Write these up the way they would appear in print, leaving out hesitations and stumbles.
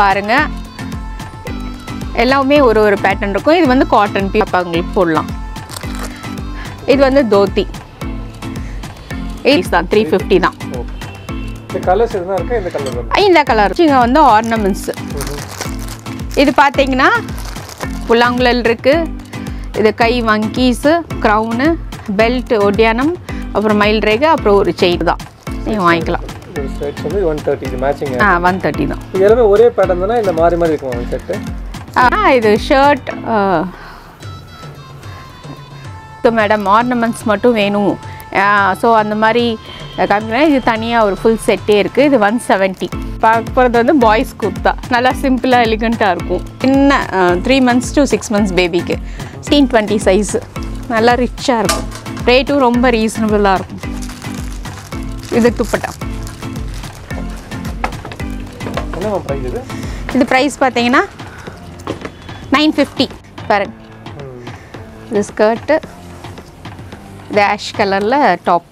பாருங்க எல்லாமே ஒரு ஒரு பேட்டர்ன் இருக்கும். இது வந்து காட்டன் பீ பாப்பங்களுக்கு போடலாம். இது வந்து தோத்தி. இது தான் 350 தான். இந்த கலர்ஸ் என்ன இருக்கு? இந்த கலர் வந்து இந்த கலர் இங்க வந்து ஆர்னமெண்ட்ஸ். இது பாத்தீங்கன்னா புல்லாங்குழல் இருக்கு. இது கை வங்கீஸ், கிரவுன், பெல்ட், ஒடியானம், அப்புறம் மயில் ரேகை, அப்புறம் ஒரு செயின் தான். நீங்க வாங்கிக்கலாம். இந்த செட் வந்து 130 இது மேட்சிங் ஆ 130 தான். இது எல்லாமே ஒரே பேட்டர்ன் தானா இல்ல மாறி மாறி இருக்குமா இந்த செட்? இது ஷர்ட். ஸோ மேடம் ஆர்னமெண்ட்ஸ் மட்டும் வேணும். ஸோ அந்த மாதிரி காமிக்கிறேன். இது தனியாக ஒரு ஃபுல் செட்டே இருக்குது. இது 170. பார்க்குறது வந்து பாய்ஸ் குர்த்தா, நல்லா சிம்பிளாக எலிகண்ட்டாக இருக்கும். சின்ன 3 months to 6 months பேபிக்கு 16-20 சைஸு, நல்லா ரிச்சாக இருக்கும். ரேட்டும் ரொம்ப ரீசனபிளாக இருக்கும். இது துப்பட்டா இது ப்ரைஸ் பார்த்தீங்கன்னா 950. பாருங்க இந்த ஸ்கர்ட், இந்த ஆஷ் கலர்ல டாப்.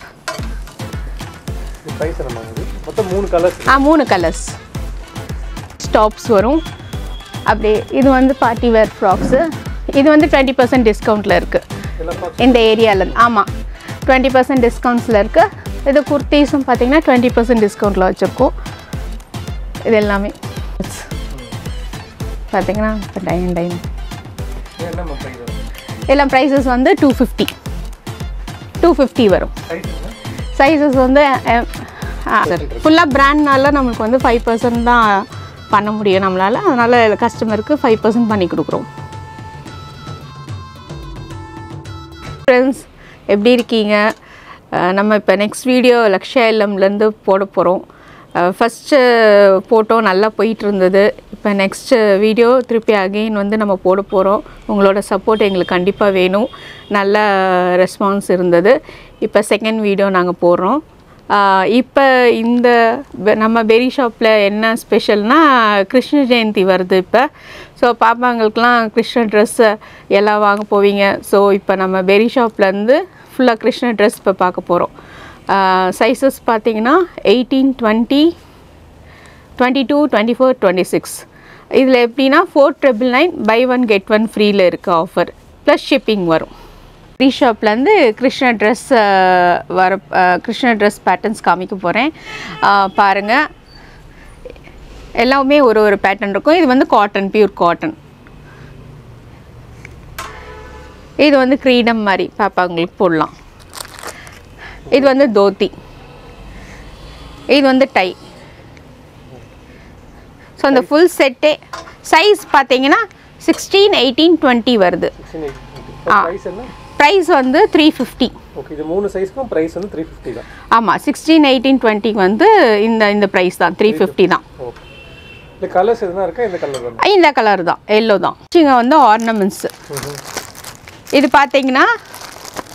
இது சைஸ் என்னமானது? மொத்தம் 3 கலர்ஸ். 3 கலர்ஸ் டாப்ஸ் வரும். அப்படியே இது வந்து பார்ட்டி வேர் ஃப்ராக்ஸ். இது வந்து 20% டிஸ்கவுண்ட்ல இருக்கு இந்த ஏரியால. ஆமா 20% டிஸ்கவுண்ட்ஸ்ல இருக்கு. இது குர்தீஸும் பாத்தீங்கன்னா 20% டிஸ்கவுண்ட்ல வச்சிருக்கோம். இது எல்லாமே பாத்தீங்கன்னா டைம் எல்லாம் ப்ரைஸஸ் வந்து 250 வரும். சைஸஸ் வந்து ஃபுல்லாக பிராண்ட்னால நம்மளுக்கு வந்து 5% தான் பண்ண முடியும் நம்மளால். அதனால் கஸ்டமருக்கு 5% பண்ணி கொடுக்குறோம். ஃப்ரெண்ட்ஸ் எப்படி இருக்கீங்க? நம்ம இப்போ நெக்ஸ்ட் வீடியோ லக்ஷயா இல்லம்லேருந்து போட போகிறோம். ஃபஸ்ட்டு போட்டோ நல்லா போயிட்டு இருந்தது. இப்போ நெக்ஸ்ட்டு வீடியோ திருப்பி அகெயின் வந்து நம்ம போட போகிறோம். உங்களோட சப்போர்ட் எங்களுக்கு கண்டிப்பாக வேணும். நல்ல ரெஸ்பான்ஸ் இருந்தது. இப்போ செகண்ட் வீடியோ நாங்கள் போடுறோம். இப்போ இந்த நம்ம பெரி ஷாப்பில் என்ன ஸ்பெஷல்னால் கிருஷ்ண ஜெயந்தி வருது இப்போ. ஸோ பாப்பாங்களுக்கெலாம் கிருஷ்ண ட்ரெஸ்ஸு எல்லாம் வாங்க போவீங்க. ஸோ இப்போ நம்ம பெரி ஷாப்லேருந்து ஃபுல்லாக கிருஷ்ண ட்ரெஸ் இப்போ பார்க்க போகிறோம். சைஸஸ் பார்த்தீங்கன்னா 18, 20, 22, 24, 26. இதில் எப்படின்னா 4999 buy 1 get 1 ஃப்ரீயில் இருக்க ஆஃபர் ப்ளஸ் ஷிப்பிங் வரும். ஃப்ரீ ஷாப்லேருந்து கிருஷ்ண ட்ரெஸ் வர கிருஷ்ண ட்ரெஸ் பேட்டர்ன்ஸ் காமிக்க போகிறேன். பாருங்கள் எல்லாமே ஒரு ஒரு பேட்டர்ன் இருக்கும். இது வந்து காட்டன், பியூர் காட்டன். இது வந்து க்ரீடம் மாதிரி பாப்பாங்களுக்கு போடலாம். இது வந்து தோத்தி. இது வந்து டை. ஸோ அந்த ஃபுல் செட்டே சைஸ் பார்த்தீங்கன்னா 16, 18, 20 வருது. ப்ரைஸ் வந்து 350. இது 3 சைஸ்க்கும் ப்ரைஸ் வந்து 350 தான். ஆமாம் 16, 18, 20 வந்து இந்த ப்ரைஸ் தான் 350 தான். இந்த கலர்ஸ் எதுனா இருக்கா? இந்த கலர் தான். இந்த கலர் தான், எல்லோ தான். இங்க வந்து ஆர்னமெண்ட்ஸ். இது பார்த்தீங்கன்னா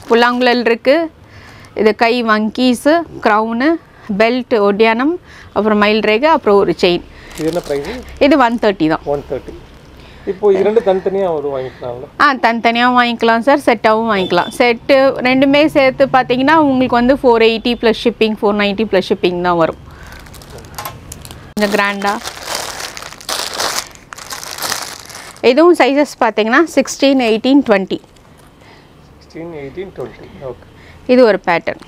புல்லாங்குழல் இருக்குது. இது கை வங்கீஸு, க்ரௌனு, பெல்ட், ஒடியானம், அப்புறம் மயில் ரேகை, அப்புறம் ஒரு செயின். இது என்ன ப்ரைஸ்? இது 130 தான். 130. இப்போ இது ரெண்டு தனித்தனியாக ஒரு வாங்கிக்கலாம்ல? தனித்தனியாக வாங்கிக்கலாம் சார். செட்டாகவும் வாங்கிக்கலாம். செட்டு ரெண்டுமே சேர்த்து பார்த்தீங்கன்னா உங்களுக்கு வந்து 480 ப்ளஸ் ஷிப்பிங், 490 ப்ளஸ் ஷிப்பிங் தான் வரும். கொஞ்சம் கிராண்டாக. இதுவும் சைஸஸ் பார்த்தீங்கன்னா 16, 18, 20. 16, 18, 20. ஓகே. இது ஒரு பேட்டர்ன்.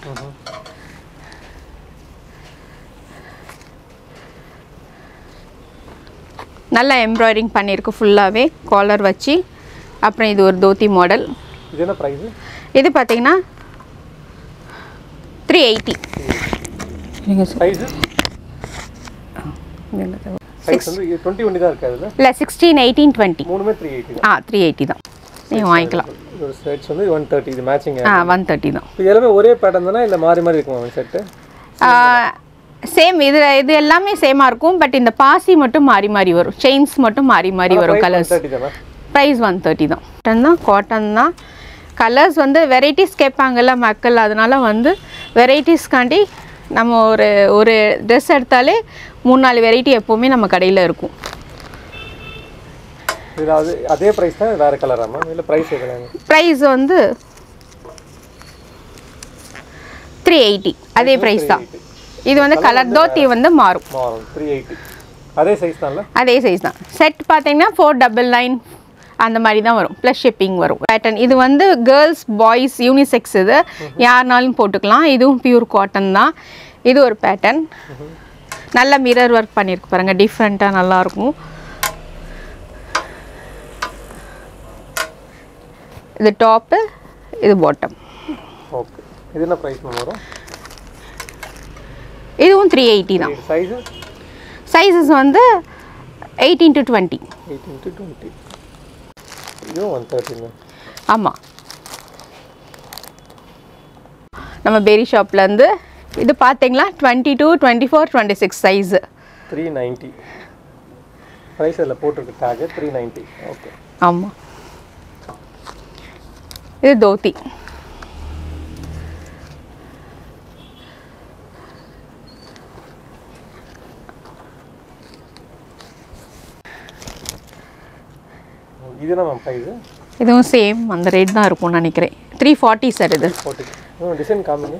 நல்லா எம்ப்ராய்டிங் பண்ணியிருக்கு ஃபுல்லாகவே காலர் வச்சு. அப்புறம் இது ஒரு தோத்தி மாடல். இது என்ன ப்ரைஸ்? இது பார்த்தீங்கன்னா 380. இல்லை 16, 18, 20 மூணுமே 380. 380 தான். நீங்கள் வாங்கிக்கலாம். ஒரு செட் வந்து 130. இது மேட்சிங் ஆ 130 தான். இது எல்லாமே ஒரே பேட்டர்ன் தானா இல்ல மாறி மாறி இருக்குமா இந்த செட்? சேம். இது எல்லாமே சேமா இருக்கும். பட் இந்த பாசி மட்டும் மாறி மாறி வரும். செயின்ஸ் மட்டும் மாறி மாறி வரும். கலர்ஸ் பிரைஸ் 130 தான். காட்டன் தான். கலர்ஸ் வந்து வெரைட்டிஸ் கேட்பாங்கல்ல மக்கள். அதனால வந்து வெரைட்டிஸ்காண்டி நம்ம ஒரு ஒரு ட்ரெஸ் எடுத்தாலே 3-4 வெரைட்டி எப்பவுமே நம்ம கடையில் இருக்கும். இதாவது அதே பிரைஸ் தான். வேற கலரா மேம்? இல்ல பிரைஸ் எவ்வளவு? பிரைஸ் வந்து 380. அதே பிரைஸ் தான். இது வந்து கலர் தோத்தி வந்து மாறும். 380. அதே சைஸ் தான்ல அதே சைஸ் தான் செட் பாத்தீங்கன்னா 499 அந்த மாதிரி தான் வரும் ப்ளஸ் ஷிப்பிங் வரும் பேட்டர்ன் இது வந்து गर्ल्स பாய்ஸ் யூனிசெக்ஸ் இது யாரனாலும் போட்டுக்கலாம் இதுவும் பியூர் காட்டன் தான் இது ஒரு பேட்டர்ன் நல்ல மிரர் வர்க் பண்ணிருக்கு பாருங்க டிஃபரண்டா நல்லா இருக்கும் இது டாப் இது பாட்டம் ஓகே இது என்ன பிரைஸ் வரும் இதுவும் 380 தான் சைஸ் sizes வந்து 18 to 20 இது 130 ஆமா நம்ம Berri ஷாப்ல இருந்து இது பாத்தீங்களா 22 24 26 size 390 price எல்லாம் போட்டுருக்கு டார்கெட் 390 ஓகே ஆமா இது தோத்தி இது நம்ம price இதுவும் சேம் அந்த ரேட் தான் இருக்கும் நினைக்கிறேன் 340 சார் இது 340 டிசைன் காமிங்க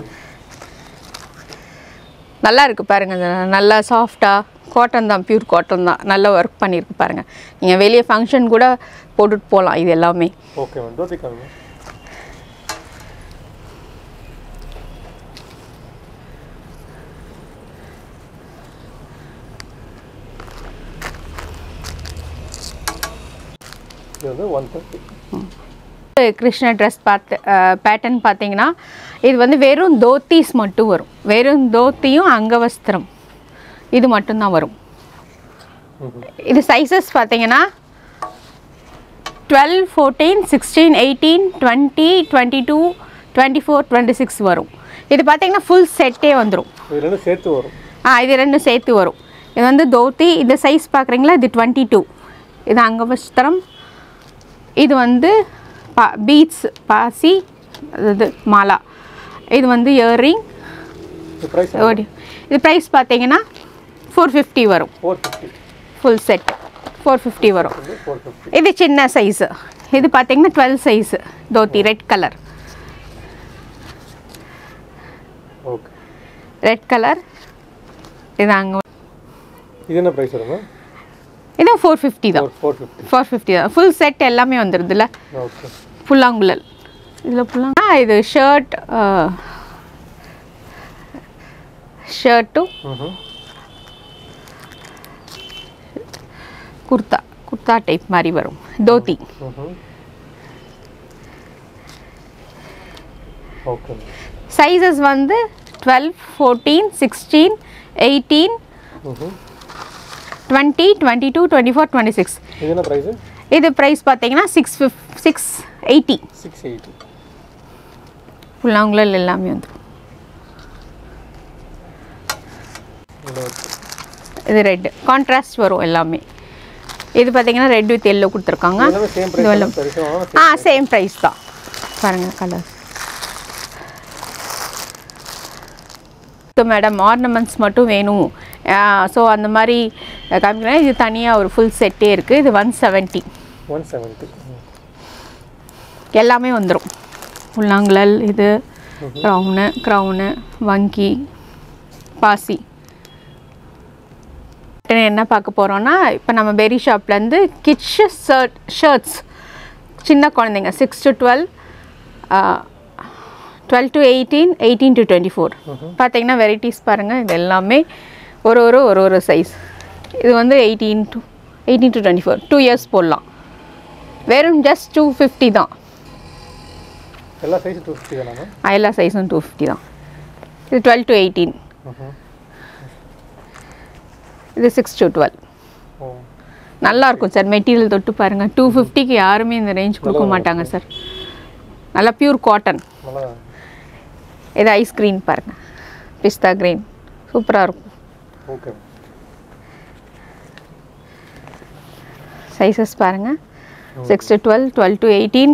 நல்லா இருக்கு பாருங்க நல்லா சாஃப்ட்டா காட்டன் தான் பியூர் காட்டன் தான் நல்லா வர்க் பண்ணிருக்கு பாருங்க நீங்க வெளிய ஃபங்க்ஷன் கூட போட்டுட்டு போலாம் இது எல்லாமே ஓகே மேம் தோத்தி காமிங்க Krishna dress pattern பாத்தீங்கன்னா இது வந்து வெறும் தோத்திஸ் மட்டும் வரும் வெறும் தோத்தியும் அங்கவஸ்திரம் இது மட்டும் தான் வரும் இது சைஸஸ் பாத்தீங்கன்னா 12 14 16 18 20 22 24 26 வரும் இது பாத்தீங்கன்னா full செட்டே வந்துரும் இது ரெண்டும் சேர்த்து வரும் இது ரெண்டும் சேர்த்து வரும் இது வந்து தோத்தி இந்த சைஸ் பாக்குறீங்களா இது 22 இது அங்கவஸ்திரம் இது வந்து பீட்ஸ் பாசி இது மாலா இது வந்து இயரிங் இது பிரைஸ் பாத்தீங்கன்னா 450 வரும் 450 full set 450 வரும் இது சின்ன சைஸ் இது பாத்தீங்கன்னா 12 size dhoti red colour okay red colour இதாங்க இது என்ன பிரைஸ் வருமா இது 450 தான் 450 தான் full set எல்லாமே வந்திருதுல ஓகே புல்லாங்குழல் இதுல புல்லாங்க இது ஷர்ட் குர்தா டைப் மாதிரி வரும் தோத்தி ஓகே sizes வந்து 12 14 16 18 20 22 24 26 இதுன price இது price பாத்தீங்கன்னா 680 புல்லாங்குல எல்லாமே வந்து இது ரெட் கான்ட்ராஸ்ட் வரும் எல்லாமே இது பாத்தீங்கன்னா ரெட் வித் yellow கொடுத்திருக்காங்க இதெல்லாம் சேம் price தான் பாருங்க கலர் சோ மேடம் ornaments மட்டும் வேணும் so அந்த மாதிரி காமிக்கிறேன் இது தனியா ஒரு full செட்டே இருக்கு இது 170 எல்லாமே வந்துரும் புல்லாங்குழல் இது கிரவுன் வங்கி பாசி என்ன பார்க்க போறோம்னா இப்போ நம்ம Berri ஷாப்ல இருந்து கிட்ஸ் ஷர்ட்ஸ் சின்ன குழந்தைங்க 6 to 12 12 to 18 18 to 24 பாத்தீங்கன்னா வெரைட்டிஸ் பாருங்க இது எல்லாமே ஒரு சைஸ் இது வந்து 18 to 24 2 இயர்ஸ் போடலாம் வெறும் just 250 தான் எல்லா சைஸும் 250 தானா எல்லா சைஸும் 250 தான் இது 12 to 18 இது 6 to 12 நல்லா இருக்கும் சார் மெட்டீரியல் தொட்டு பாருங்க 250 க்கு யாருமே இந்த ரேஞ்ச் கொடுக்க மாட்டாங்க சார் நல்லா பியூர் காட்டன் இது ஐஸ் கிரீன் பாருங்க பிஸ்தா கிரீன் சூப்பரா இருக்கும் Okay. Sizes paranga 6 to 12, 12 to 18,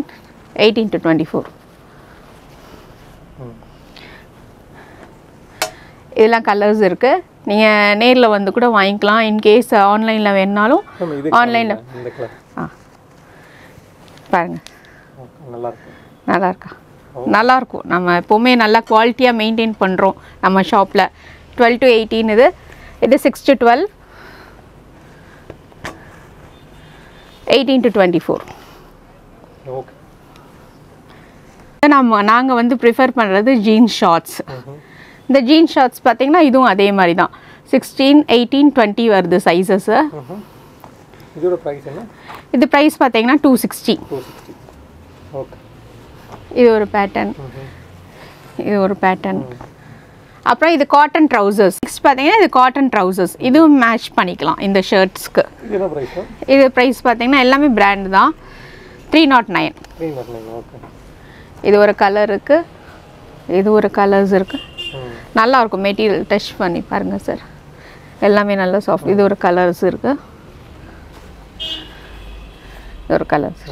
18 to 24. Idella colors irukku. Neenga neerla vandu kuda vaangikalam in case online la venalum online la indha color. Paranga. Nalla irukku. Nalla irukka. Nalla irukku. Nama epovume nalla quality maintain pandrom. Nama shop la 12 to 18 idu. It is 6 to 12 18 to 24. Okay. நாங்க வந்து prefer பண்றது jean shorts. இந்த jean shorts பாத்தீங்கன்னா இதுவும் அதே மாதிரி தான் 16 18 20 வருது sizes. இதோட price என்ன? இது price பாத்தீங்கன்னா 260. Okay. இது ஒரு pattern. இது ஒரு pattern. அப்புறம் இது cotton trousers. Next பாத்தீங்கன்னா இது cotton trousers. இதுவும் மேட்ச் பண்ணிக்கலாம் இந்த ஷர்ட்ஸ்க்கு. இதோட price? இது price பாத்தீங்கன்னா எல்லாமே brand தான். 309. 309. Okay. இது ஒரு கலர் இருக்கு இது ஒரு கலர்ஸ் இருக்கு நல்லா இருக்கும் மெட்டீரியல் டச் பண்ணி பாருங்க சார் எல்லாமே நல்ல சாஃப்ட் இது ஒரு கலர்ஸ் இருக்கு இது ஒரு கலர்ஸ்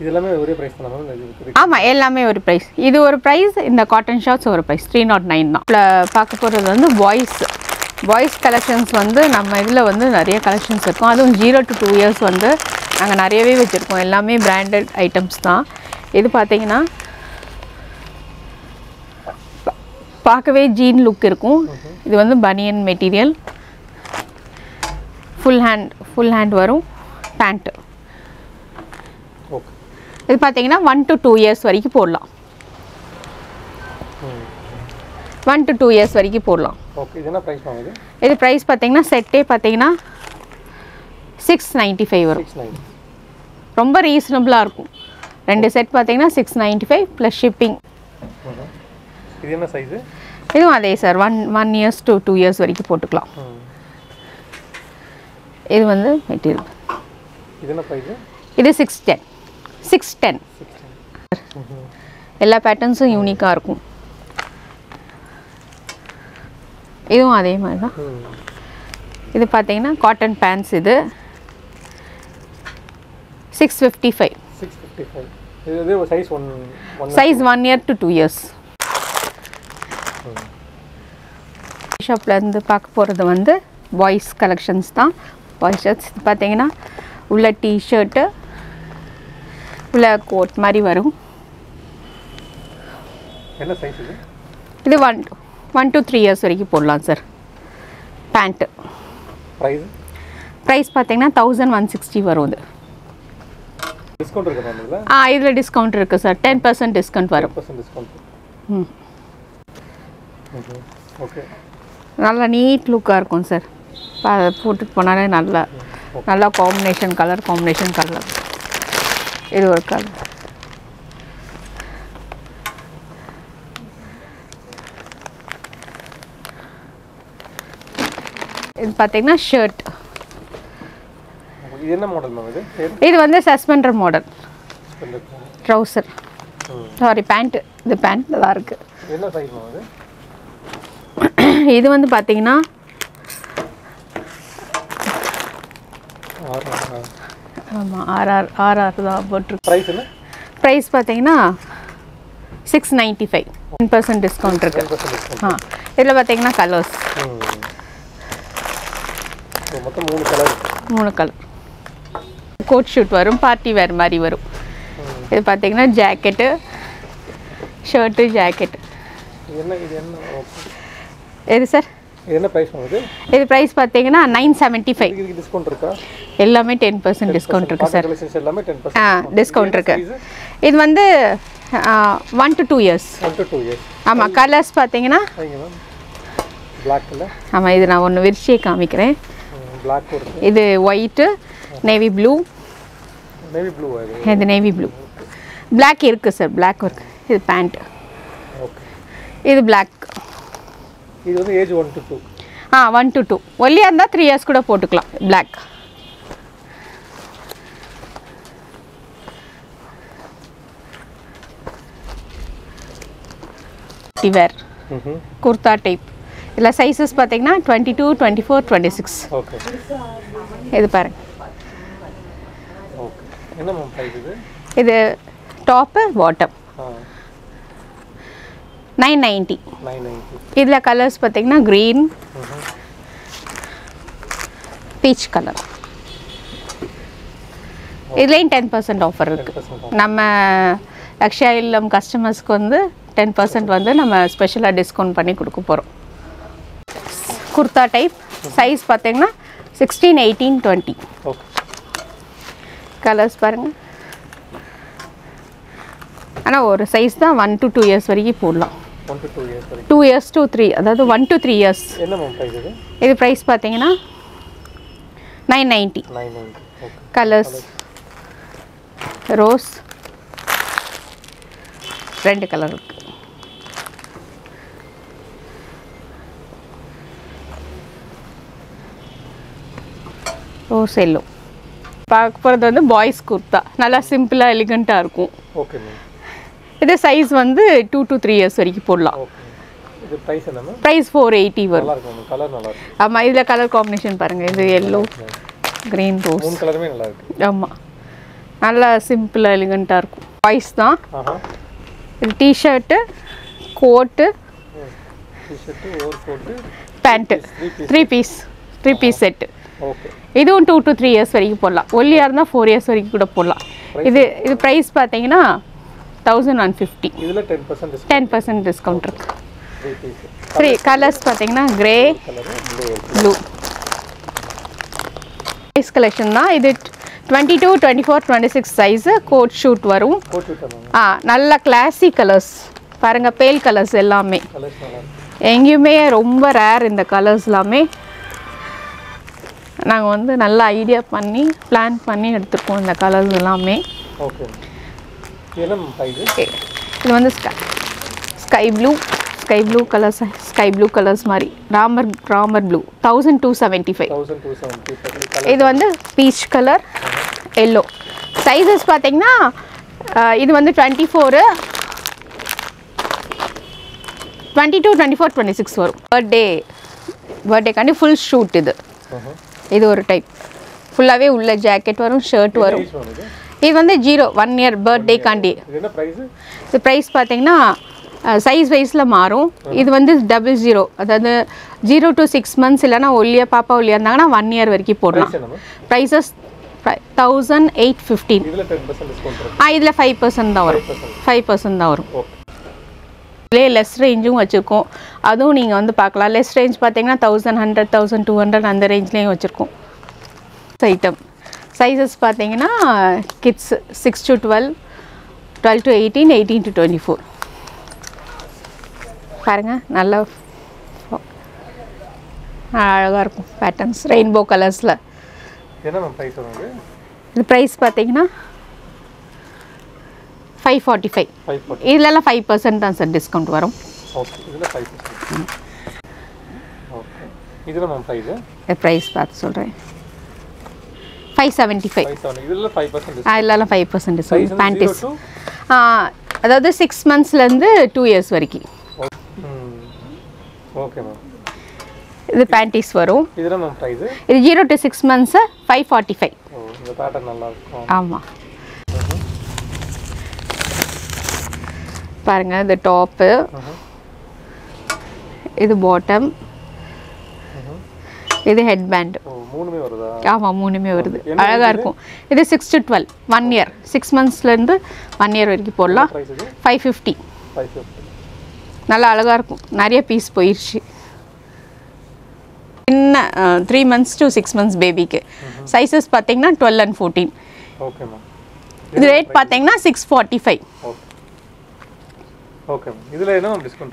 இது எல்லாமே ஒரே பிரைஸ் தானா மேம் ஆமா எல்லாமே ஒரே பிரைஸ் இது ஒரு பிரைஸ் இந்த காட்டன் ஷார்ட்ஸ் ஒரு பிரைஸ் 309 தான் பார்க்க போறது வந்து பாய்ஸ் கலெக்ஷன்ஸ் வந்து நம்ம இதுல வந்து நிறைய கலெக்ஷன்ஸ் இருக்கும் அதுவும் 0 to 2 இயர்ஸ் வந்து நாங்க நிறையவே வெச்சிருக்கோம் எல்லாமே பிராண்டட் ஐட்டம்ஸ் தான் இது பாத்தீங்கன்னா பார்க்கவே ஜீன் லுக் இருக்கும் இது வந்து பனியன் மெட்டீரியல் ஃபுல் ஹேண்ட் வரும் பேண்ட் ஓகே இது பாத்தீங்கன்னா 1 to 2 இயர்ஸ் வரைக்கும் போடலாம் 1 to 2 இயர்ஸ் வரைக்கும் போடலாம் ஓகே இது என்ன பிரைஸ் ஆகுது இது பிரைஸ் பாத்தீங்கன்னா செட்டே பாத்தீங்கன்னா 695 வரும் 690 ரொம்ப ரீசனபிளா இருக்கும் ரெண்டு செட் பாத்தீங்கன்னா 695 + ஷிப்பிங் இது என்ன சைஸ் இது அதே சார் 1 இயர்ஸ் to 2 இயர்ஸ் வரைக்கும் போட்டுக்கலாம் இது வந்து மெட்டீரியல் இது என்ன பிரைஸ் இது 610 எல்லா பேட்டர்ன்ஸும் யூனிக்கா இருக்கும் இதுவும் அதே மாதிரி தான் இது பாத்தீங்கன்னா காட்டன் பேண்ட்ஸ் இது 655 இது சைஸ் 1 இயர் to 2 இயர்ஸ் ஷாப்ல இருந்து பார்க்க போறது வந்து பாய்ஸ் கலெக்ஷன்ஸ் தான் பாய்ஸ் ஷர்ட்ஸ் பாத்தீங்கன்னா உள்ள டி-ஷர்ட் உள்ள கோட் மாதிரி வரும் என்ன சைஸ் இது இது 1 to 3 இயர்ஸ் வரைக்கும் போடலாம் சார் பேண்ட் price பாத்தீங்கன்னா 1160 வரும் டிஸ்கவுண்ட் இருக்கு பாருங்க ஆ இதுல டிஸ்கவுண்ட் இருக்கு சார் 10% டிஸ்கவுண்ட் வரும் 10% டிஸ்கவுண்ட் ம் ஓகே நல்ல நீட் லுக்கா இருக்கும் சார் போட்டு போனாலே நல்ல காம்பினேஷன் கலர் இது ஒரு கலர் இது பாத்தீங்கன்னா ஷர்ட் இது என்ன மாடல் மேம் இது இது வந்து suspender model trouser sorry pant இது பேண்ட் நல்லா இருக்கு என்ன சைஸ் மேம் இது இது வந்து பாத்தீங்கன்னா 6 தான் போட்டு பிரைஸ் என்ன பிரைஸ் பாத்தீங்கன்னா 695 10% டிஸ்கவுண்ட் இருக்கு ஆ இதுல பாத்தீங்கன்னா கலர்ஸ் மொத்தம் 3 கலர் கோட் ஷூட் வரும் பார்ட்டி வேர் மாதிரி வரும் இது பாத்தீங்கன்னா ஜாக்கெட் ஷர்ட் ஜாக்கெட் இது சார் என்ன பிரைஸ் வருது இது பிரைஸ் பாத்தீங்கன்னா 975 இதுக்கு டிஸ்கவுண்ட் இருக்கா எல்லாமே 10% டிஸ்கவுண்ட் இருக்கு சார் எல்லாமே 10% டிஸ்கவுண்ட் இருக்கு இது வந்து 1 to 2 இயர்ஸ் ஆமா கலர்ஸ் பாத்தீங்கன்னா black கலர் ஆமா இது நான் ஒன்னு விரிச்சே காமிக்கிறேன் black இருக்கு இது white navy blue இது navy blue black இருக்கு சார் black இருக்கு இது pant ஓகே இது black இது வந்து ஏஜ் 1 to 2 ஒல்லியா இருந்தா 3 இயர்ஸ் கூட போட்டுக்கலாம் black டிவர் குர்தா டைப் இல்ல சைஸஸ் பாத்தீங்கன்னா 22 24 26 ஓகே இது பாருங்க ஓகே என்ன மாம் பிரைஸ் இது இது டாப் பாட்டம் 990 இதுல கலர்ஸ் பாத்தீங்கன்னா கிரீன் பீச் கலர் இதுலயே 10% ஆஃபர் இருக்கு நம்ம லக்ஷயா இல்லம் கஸ்டமர்ஸ்க்கு வந்து 10% வந்து நம்ம ஸ்பெஷலா டிஸ்கவுண்ட் பண்ணி கொடுக்க போறோம் குர்தா டைப் சைஸ் பாத்தீங்கன்னா 16, 18, 20. Okay. Colors paranga. Ana or size da 1 to 2 years variki podla. 1 to 2 years. 2 years to 3. Adha 1 to 3 years. Enna price idu? Idu price pathina 990. 990. Okay. Colors. Rose. Red color. Rose yellow. Boys kurta. Nalla simple elegant arku. Okay. This size is 2 to 3 years. Okay. The price is price 480. Color combination yellow, green, rose. Color yeah. Simple elegant arku. Boys na. T-shirt, coat, pant. 3 piece. 3 piece set. Okay. This is 2 to 3 years. Only 4 years. This price is 1150. 10% discount. Okay. 3 colors grey, blue. This collection is 22, 24, 26 size. Coat shoot. Classy colors. Pale colors. Rare in the colors. நாங்க வந்து நல்ல idea பண்ணி plan பண்ணி எடுத்துட்டோம் இந்த colours எல்லாமே okay எல்லாம் Baidu இது வந்து ஸ்கை ப்ளூ கலர்ஸ் மாதிரி ராமர் ப்ளூ 1275 இது வந்து பீச் கலர் yellow சைஸஸ் பாத்தீங்கன்னா இது வந்து 24 22 24 26 வரும் பர்த்டே காண்டி full shoot இது This is a type. Full away ulla jacket varum shirt varum. This is 1 year birthday kandi. Price? The price size wise la maarum. This is 00. That 0 to 6 months illana olliya papa olliya irundanga 1 year variki podala. Prices 1815. This is 10% discount. This is 5% da varum. 5% da varum. Okay. Less range vachirkom adhu neenga vandu paakala less range pathina 1100 1200 and the range la vachirkom item sizes pathina kids 6 to 12 12 to 18 18 to 24 parunga nalla alaga irukum patterns rainbow colors la enna price vandu the price pathina 545. This is 5% discount. Okay. This is 5%. Okay. This is the price. The price path. 575. This is 5% discount. 5% discount. Panties. 6 months to 2 years. Okay. Okay, ma'am. This is panties. This is the price. 0 to 6 months, 545. Oh, this is the pattern. Yes. The top, the bottom, the headband. This is 6 to 12, 1 year, 6 months, 1 year. 550. Piece 3 months to 6 months baby. Sizes 12 and 14. Rate 645. Okay. This is discount.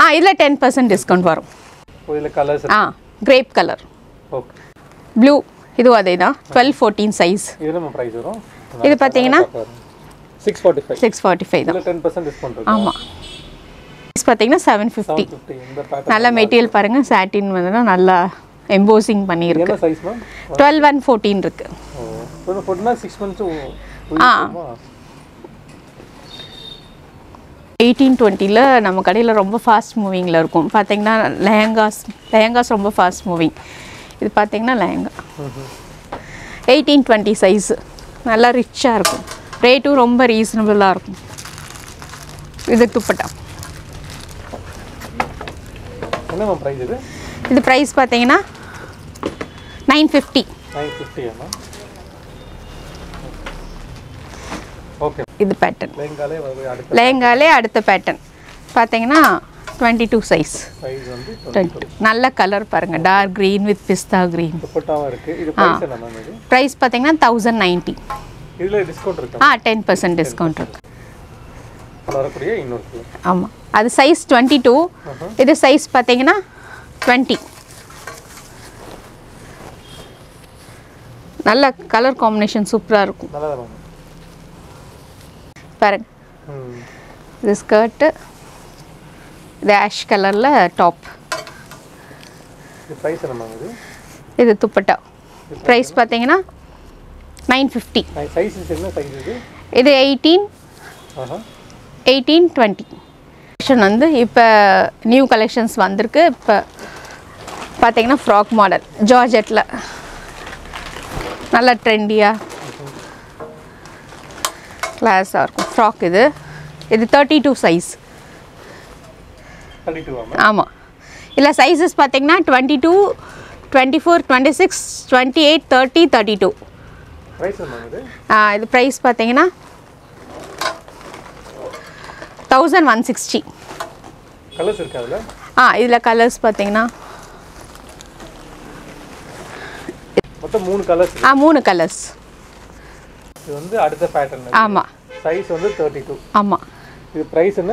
Ah, this is 10% discount. Colors. Ah, grape color. Okay. Blue. This is 12-14 size. This is price. This is 645. 645. This is 10% discount. This is 750. Nalla material paranga satin nalla embossing pani irukku. Size 12 and 14 irukku. Oh. 6 months. Ah. 1820 la nama kadaiyila romba fast moving la irukum pathina lehengas romba fast moving idu pathina lehenga 1820 size nalla rich ah irukum rate romba reasonable la irukum idu dupatta enna price idu price pathina 950 amma okay. This pattern. Lengale adutha pattern. Pathina 22 size. Size only. Nalla color paranga, dark green with pista green. Price pathina 1090. Idla discount irukku. 10% discount irukku. Parakuriya innorku. Amma. Adu size 22. Idu size pathina 20. Nalla color combination super ah irukku. Nalla irukku. Parang. This skirt, the ash color la top. The price is price 950. Size is size is 18, 18, 20. Now new collections vandirukku frock model Georgette la nalla trendy class frock idu. This is 32 size. 32 amma. Illa sizes 22, 24, 26, 28, 30, 32. Price the price pathina 1160. Colors irukala? Idla colors pathina. Motham 3 colors. 3 colors. Idu vandu adutha pattern. Amma. Size 32. Amma. The price is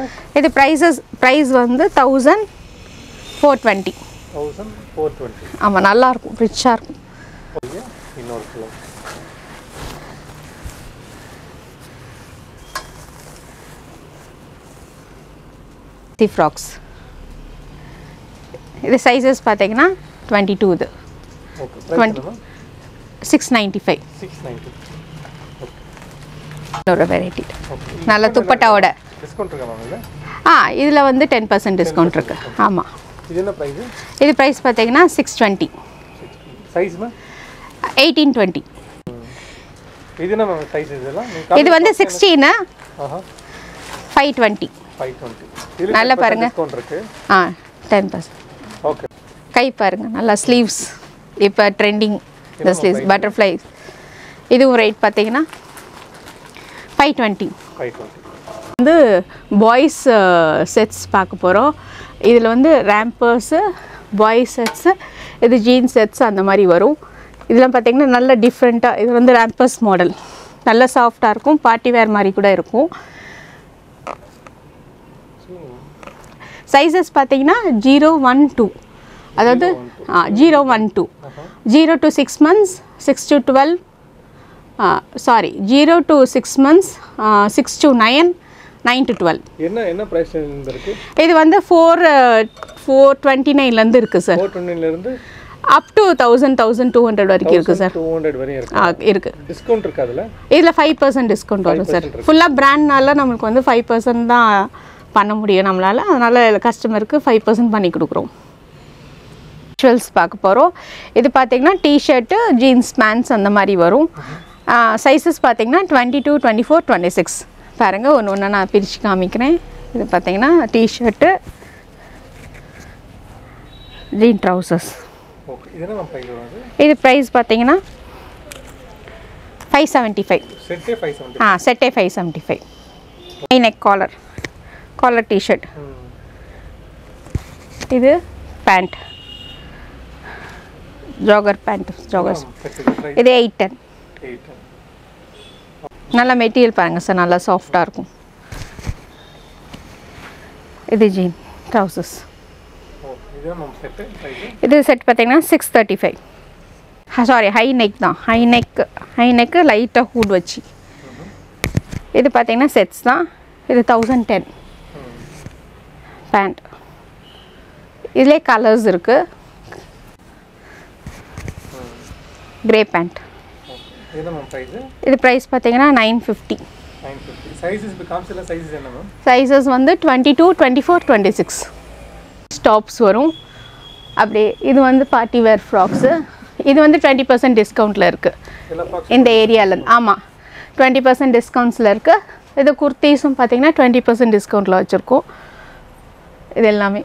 the price is 1420. 1420. Amma, nalla irukku, rich ah irukku. Okay, innor color. The frocks. The sizes pathina 22 idu. Okay, price 695. 695. Okay. Variety. Nalla dupatta oda. Discount irukka? 10% discount irukku. Ama. Idena price? Idu price pathina 620. Size ma? 18-20. Idena ma size idella? Idu vande 16 na? 520. 520. Nalla parunga. Discount irukku. 10%. Okay. Kai parunga nalla sleeves. Ipa trending the sleeves butterflies. Idu rate pathina 520. 520. The boys sets paaka porom. Idhula vande rampers, boys sets, idu jeans sets and mari varum. Idhula pathina nalla different ah idu vande rampers model. Nalla soft ah irukum, party wear mari kuda irukum. Sizes pathina 0 1 2. Adhaadu 0 1 2. 0 to 6 months, 6 to 12. 0 to 6 months, 6 to 9, 9 to 12. What price is this? This is 429 sir. 429 up to 1,200 sir. 1,200 discount irukadala? This is 5% discount sir. Full brand nala namakku 5% da panna mudiyum nammala adanaala customer ku 5% panni kudukurom. Visuals paaka porom. Idu pathina t-shirt, jeans, pants and mari varum. Sizes 22, 24, 26. பாருங்க ஒண்ணு நான் பிரிச்சு காமிக்கிறேன். இது பாத்தீங்கன்னா T-shirt, gene trousers. Okay, இது என்ன price வருது? இது பிரைஸ் பாத்தீங்கன்னா 575. செட்டே 575. செட்டே 575. High neck collar. Collar T-shirt. இது பேண்ட். Jogger pant, joggers. இது 810. Nalla material paranga sir, nalla soft ah irukum. Idu jean trousers. Idu set pathina 635. Sorry, high neck da. High neck light hood vachi. Idu pathina sets da. Idu 1010. Pant. Idle colors irukku. Grey pant. The price is 950. Sizes becomes sizes enna? Sizes 22, 24, 26. Tops varum. Idu party wear frocks. Idu 20% discount la irukku. In the area la. Ama 20% discounts la irukku. Idu kurtis 20% discount la vechirukku. Idu ellame.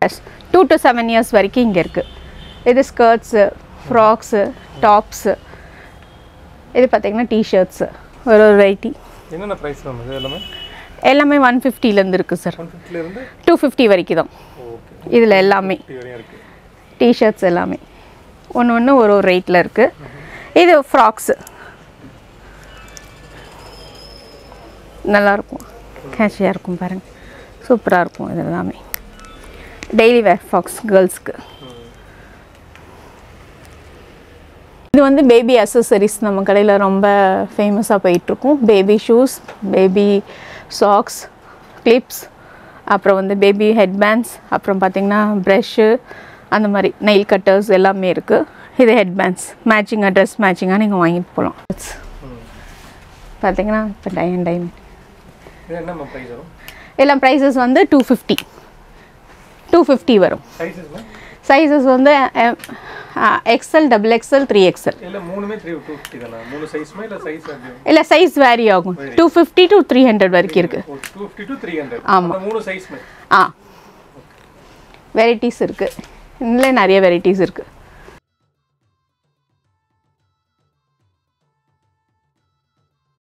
2 to 7 years varaiku inga irukku. Idu skirts, frocks, tops. This is t-shirts. Variety. What price is this? எல்லாமே 150 ல இருந்து இருக்கு sir. 150 ல இருந்து 250 வரைக்கும் தான். Okay. இதுல எல்லாமே டி-ஷர்ட்ஸ் எல்லாமே ஒவ்வொண்ணு ஒரு ஒரு ரேட்ல இருக்கு. இது ஃப்ராக்ஸ் நல்லா இருக்கும். கேஷியா இருக்கும் பாருங்க. சூப்பரா இருக்கும் இது எல்லாமே. டெய்லி வேர் ஃப்ராக்ஸ் गर्ल्सக்கு. இது வந்து பேபி அக்சஸரீஸ் நம்ம கடையில ரொம்ப ஃபேமஸா போயிட்டு இருக்கும். Baby shoes, baby socks, clips, அப்புறம் வந்து பேபி ஹெட் பேண்ட்ஸ், அப்புறம் பாத்தீங்கன்னா பிரஷ், அந்த மாதிரி நெயில் கட்டர்ஸ் எல்லாமே இருக்கு. இது ஹெட் பேண்ட்ஸ் மேட்சிங் அட்ரஸ் மேட்சிங்கா நீங்க வாங்கிட்டு போலாம். பாத்தீங்கன்னா இப்ப டைமண்ட் என்னமா பிரைஸ் வரும்? எல்லாம் பிரைसेस வந்து 250 வரும். சைஸஸ்னா சைஸஸ் வந்து XL, double XL, 3XL. இல்ல மூணுமே 250 தானா? மூணு சைஸ்மே இல்ல சைஸ் வேரி? இல்ல சைஸ் வேரி ஆகும். 250 to 300 வரைக்கும் இருக்கு. 250 to 300. அந்த மூணு சைஸ்மே. ஆ. வெரைட்டிஸ் இருக்கு. இன்னும் நிறைய வெரைட்டிஸ் இருக்கு.